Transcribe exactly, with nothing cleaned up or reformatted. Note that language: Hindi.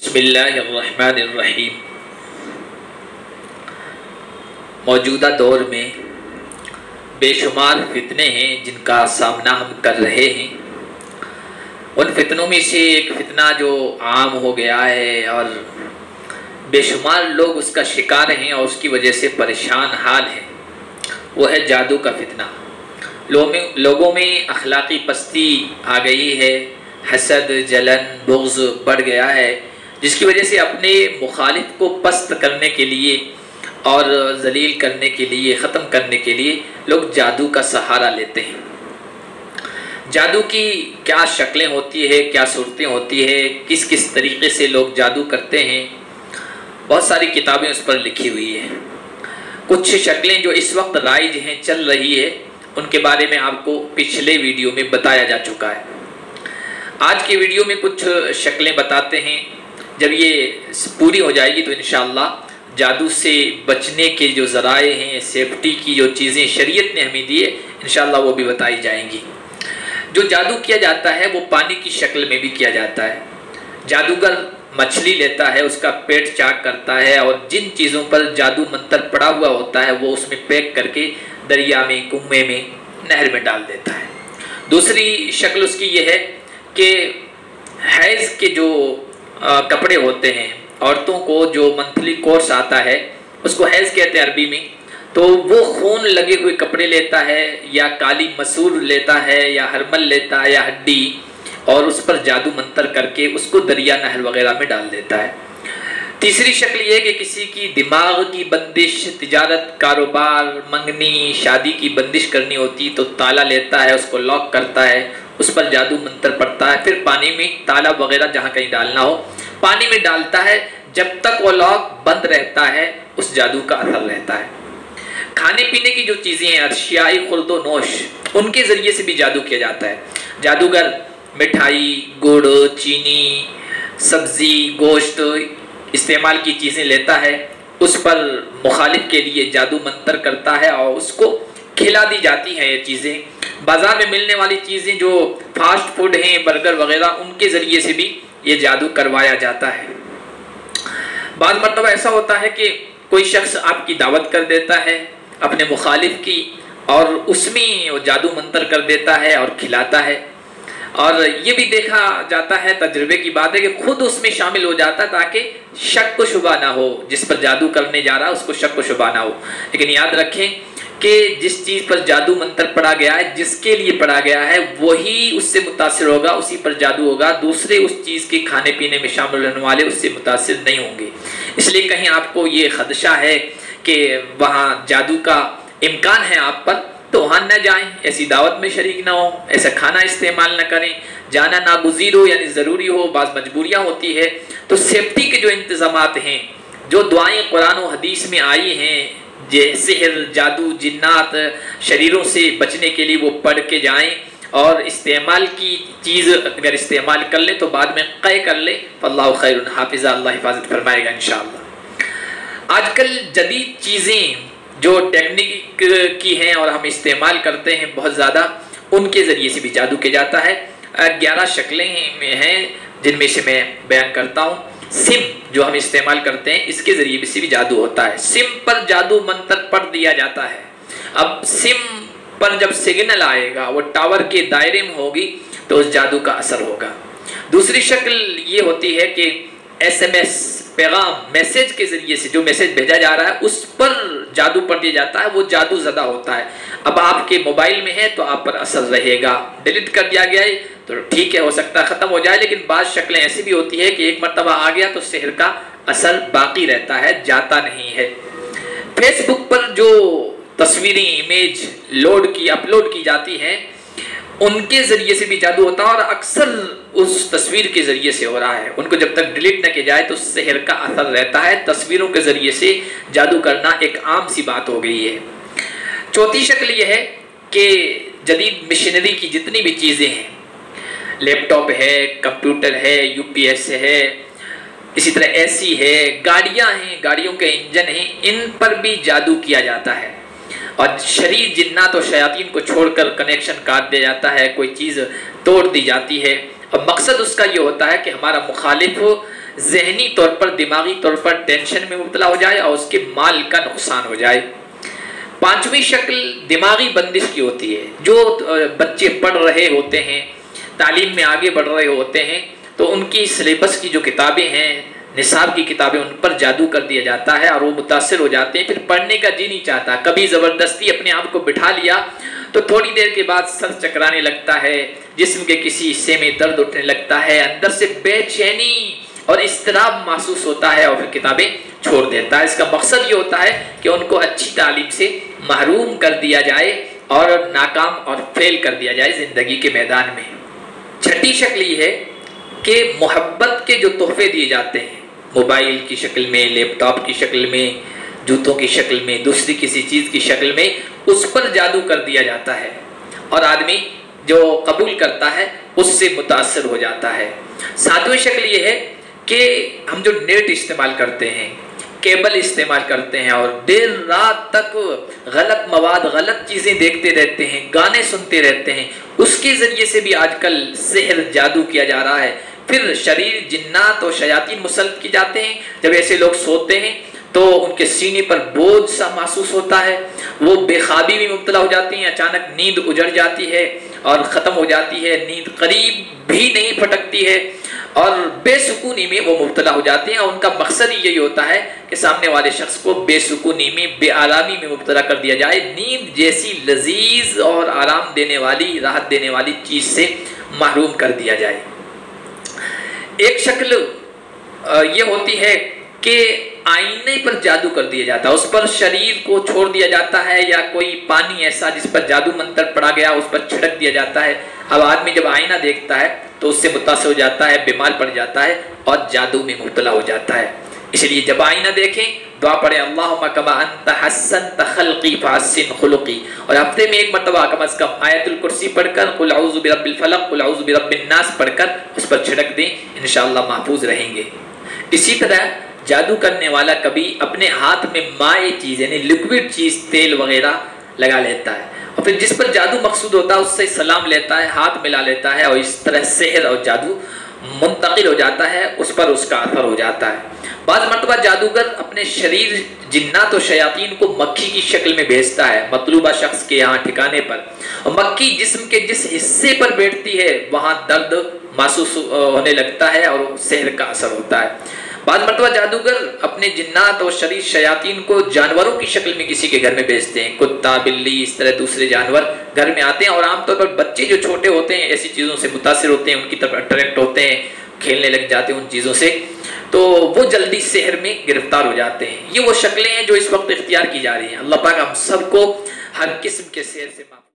बिस्मिल्लाहिर्रहमानिर्रहीम। मौजूदा दौर में बेशुमार फितने हैं जिनका सामना हम कर रहे हैं। उन फितनों में से एक फितना जो आम हो गया है और बेशुमार लोग उसका शिकार हैं और उसकी वजह से परेशान हाल हैं, वो है जादू का फितना। लोगों में अखलाकी पस्ती आ गई है, हसद, जलन, बुग़्ज़ बढ़ गया है, जिसकी वजह से अपने मुखालिफ को पस्त करने के लिए और जलील करने के लिए, ख़त्म करने के लिए लोग जादू का सहारा लेते हैं। जादू की क्या शक्लें होती है, क्या सूरतें होती है, किस किस तरीके से लोग जादू करते हैं, बहुत सारी किताबें उस पर लिखी हुई हैं। कुछ शक्लें जो इस वक्त राइज हैं, चल रही है, उनके बारे में आपको पिछले वीडियो में बताया जा चुका है। आज के वीडियो में कुछ शक्लें बताते हैं। जब ये पूरी हो जाएगी तो इंशाअल्लाह जादू से बचने के जो ज़राए हैं, सेफ्टी की जो चीज़ें शरीयत ने हमें दी है, इंशाअल्लाह वो भी बताई जाएंगी। जो जादू किया जाता है वो पानी की शक्ल में भी किया जाता है। जादूगर मछली लेता है, उसका पेट चाक करता है और जिन चीज़ों पर जादू मंतर पड़ा हुआ होता है वो उसमें पैक करके दरिया में, कुएं में, नहर में डाल देता है। दूसरी शक्ल उसकी यह है कि हैज़ के जो आ, कपड़े होते हैं, औरतों को जो मंथली कोर्स आता है उसको हैज़ कहते हैं अरबी में, तो वो खून लगे हुए कपड़े लेता है या काली मसूर लेता है या हरमल लेता है या हड्डी, और उस पर जादू मंतर करके उसको दरिया, नहर वगैरह में डाल देता है। तीसरी शक्ल ये है कि किसी की दिमाग की बंदिश, तिजारत, कारोबार, मंगनी, शादी की बंदिश करनी होती तो ताला लेता है, उसको लॉक करता है, उस पर जादू मंत्र पड़ता है, फिर पानी में, ताला वगैरह जहाँ कहीं डालना हो, पानी में डालता है। जब तक वो लॉक बंद रहता है उस जादू का असर रहता है। खाने पीने की जो चीज़ें हैं, अशियाई खुर्दो नोश, उनके ज़रिए से भी जादू किया जाता है। जादूगर मिठाई, गुड़, चीनी, सब्ज़ी, गोश्त इस्तेमाल की चीज़ें लेता है, उस पर मुखालिफ के लिए जादू मंत्र करता है और उसको खिला दी जाती हैं ये चीज़ें। बाज़ार में मिलने वाली चीज़ें जो फास्ट फूड हैं, बर्गर वगैरह, उनके ज़रिए से भी ये जादू करवाया जाता है। बाद मरतबा ऐसा होता है कि कोई शख्स आपकी दावत कर देता है अपने मुखालिफ की और उसमें वो जादू मंत्र कर देता है और खिलाता है। और ये भी देखा जाता है, तजुर्बे की बात है, कि खुद उसमें शामिल हो जाता है ताकि शक व शुबा ना हो, जिस पर जादू करने जा रहा है उसको शक व शुबा ना हो। लेकिन याद रखें कि जिस चीज़ पर जादू मंत्र पड़ा गया है, जिसके लिए पड़ा गया है, वही उससे मुतासिर होगा, उसी पर जादू होगा। दूसरे उस चीज़ के खाने पीने में शामिल होने वाले उससे मुतासिर नहीं होंगे। इसलिए कहीं आपको ये खदशा है कि वहाँ जादू का इम्कान है आप पर, तो वहाँ न जाएं, ऐसी दावत में शरीक ना हो, ऐसा खाना इस्तेमाल ना करें, जाना नागुज़ीर हो यानी ज़रूरी हो, बाज़ मजबूरियाँ होती है। तो सेफ्टी के जो इंतज़ामात हैं, जो दुआएं कुरान और हदीस में आई हैं, जैसे जादू, जिन्नात, शरीरों से बचने के लिए, वो पढ़ के जाएं और इस्तेमाल की चीज़ अगर इस्तेमाल कर ले तो बाद में क़य कर ले। अल्लाह खैरुन हाफिज़ा, अल्लाह हिफाजत फरमाएगा इंशाअल्लाह। आजकल जदीद चीज़ें जो टेक्निक की हैं और हम इस्तेमाल करते हैं बहुत ज़्यादा, उनके ज़रिए से भी जादू किया जाता है। ग्यारह शक्लें में हैं जिनमें से मैं बयान करता हूँ। सिम जो हम इस्तेमाल करते हैं, इसके ज़रिए से भी जादू होता है। सिम पर जादू मंत्र पढ़ दिया जाता है। अब सिम पर जब सिग्नल आएगा, वो टावर के दायरे में होगी, तो उस जादू का असर होगा। दूसरी शक्ल ये होती है कि एस एम एस, पैगाम, मैसेज के ज़रिए से जो मैसेज भेजा जा रहा है उस पर जादू पढ़ दिया जाता है, वो जादू ज़दा होता है। अब आपके मोबाइल में है तो आप पर असर रहेगा। डिलीट कर दिया गया है तो ठीक है, हो सकता है ख़त्म हो जाए, लेकिन बाद शक्लें ऐसी भी होती है कि एक मरतबा आ गया तो शहर का असर बाकी रहता है, जाता नहीं है। फेसबुक पर जो तस्वीरें, इमेज लोड की, अपलोड की जाती हैं, उनके ज़रिए से भी जादू होता है और अक्सर उस तस्वीर के ज़रिए से हो रहा है। उनको जब तक डिलीट न किया जाए तो शहर का असर रहता है। तस्वीरों के ज़रिए से जादू करना एक आम सी बात हो गई है। चौथी शक्ल यह है कि जदीद मशीनरी की जितनी भी चीज़ें हैं, लैपटॉप है, कंप्यूटर है, यूपीएस है, इसी तरह एसी है, गाड़ियाँ हैं, गाड़ियों के इंजन हैं, इन पर भी जादू किया जाता है। और शरीर, जिन्नात और शयातीन को छोड़कर कनेक्शन काट दिया जाता है, कोई चीज़ तोड़ दी जाती है। और मकसद उसका ये होता है कि हमारा मुखालिफ जहनी तौर पर, दिमागी तौर पर टेंशन में मुबतला हो जाए और उसके माल का नुकसान हो जाए। पांचवी शक्ल दिमागी बंदिश की होती है। जो बच्चे पढ़ रहे होते हैं, तालीम में आगे बढ़ रहे होते हैं, तो उनकी सिलेबस की जो किताबें हैं, निसाब की किताबें, उन पर जादू कर दिया जाता है और वो मुतासर हो जाते हैं, फिर पढ़ने का जी नहीं चाहता। कभी ज़बरदस्ती अपने आप को बिठा लिया तो थोड़ी देर के बाद सर चकराने लगता है, जिस्म के किसी हिस्से में दर्द उठने लगता है, अंदर से बेचैनी और इस्तराब महसूस होता है और फिर किताबें छोड़ देता है। इसका मकसद ये होता है कि उनको अच्छी तालीम से महरूम कर दिया जाए और नाकाम और फेल कर दिया जाए ज़िंदगी के मैदान में। छठी शक्ल ये है कि मोहब्बत के जो तोहफे दिए जाते हैं, मोबाइल की शक्ल में, लैपटॉप की शक्ल में, जूतों की शक्ल में, दूसरी किसी चीज़ की शक्ल में, उस पर जादू कर दिया जाता है और आदमी जो कबूल करता है उससे मुतासर हो जाता है। सातवीं शक्ल ये है कि हम जो नेट इस्तेमाल करते हैं, केबल इस्तेमाल करते हैं और देर रात तक गलत मवाद, गलत चीज़ें देखते रहते हैं, गाने सुनते रहते हैं, उसके ज़रिए से भी आजकल सिहर जादू किया जा रहा है। फिर शरीर जिन्नात और शयातीन मुसल्लत की जाते हैं। जब ऐसे लोग सोते हैं तो उनके सीने पर बोझ सा महसूस होता है, वो बेखाबी में मुब्तला हो जाती हैं, अचानक नींद उजड़ जाती है और ख़त्म हो जाती है, नींद करीब भी नहीं फटकती है और बेसुकूनी में वो मुब्तला हो जाते हैं। और उनका मकसद ही यही होता है कि सामने वाले शख्स को बेसुकूनी में, बेआरामी में मुब्तला कर दिया जाए, नींद जैसी लजीज और आराम देने वाली, राहत देने वाली चीज़ से महरूम कर दिया जाए। एक शक्ल ये होती है कि आईने पर जादू कर दिया जाता है, उस पर शरीर को छोड़ दिया जाता है, या कोई पानी ऐसा जिस पर जादू मंत्र पड़ा गया उस पर छिड़क दिया जाता है। अब आदमी जब आईना देखता है तो उससे मुतासर हो जाता है, बीमार पड़ जाता है और जादू में मुब्तला हो जाता है। इसलिए जब आईना देखें दुआ पढ़े, अल्लाहुम्मा कमा अंता हस्सनता खल्की फहस्सिन खुलुकी, और हफ्ते में एक मरतबा कम अज़ कम आयतुल कुर्सी पढ़कर, कुल औज़ु बिरब्बिल फलक, कुल औज़ु बिरब्बिन नास पढ़कर उस पर छिड़क दें, इंशाअल्लाह महफूज रहेंगे। इसी तरह जादू करने वाला कभी अपने हाथ में माए चीज़ यानी लिक्विड चीज़, तेल वगैरह लगा लेता है और फिर जिस पर जादू मकसूद होता है उससे सलाम लेता है, हाथ मिला लेता है और इस तरह सेहर और जादू मुंतकिल हो जाता है, उस पर उसका असर हो जाता है। बाद मरतबा जादूगर अपने शरीर जिन्नात और शयातीन को मक्खी की शक्ल में भेजता है मतलूबा शख्स के यहाँ ठिकाने पर, और मक्खी जिस्म के जिस हिस्से पर बैठती है वहाँ दर्द महसूस होने लगता है और सेहर का असर होता है। बाद मरतबा जादूगर अपने जिन्नात और शरीर शयातीन को जानवरों की शक्ल में किसी के घर में भेजते हैं, कुत्ता, बिल्ली, इस तरह दूसरे जानवर घर में आते हैं और आमतौर पर बच्चे जो छोटे होते हैं ऐसी चीज़ों से मुतासर होते हैं, उनकी तरफ अट्रैक्ट होते हैं, खेलने लग जाते हैं उन चीज़ों से, तो वो जल्दी सेहर में गिरफ्तार हो जाते हैं। ये वो शक्लें हैं जो इस वक्त इख्तियार की जा रही हैं। अल्लाह पाक हम सबको हर किस्म के सेहर से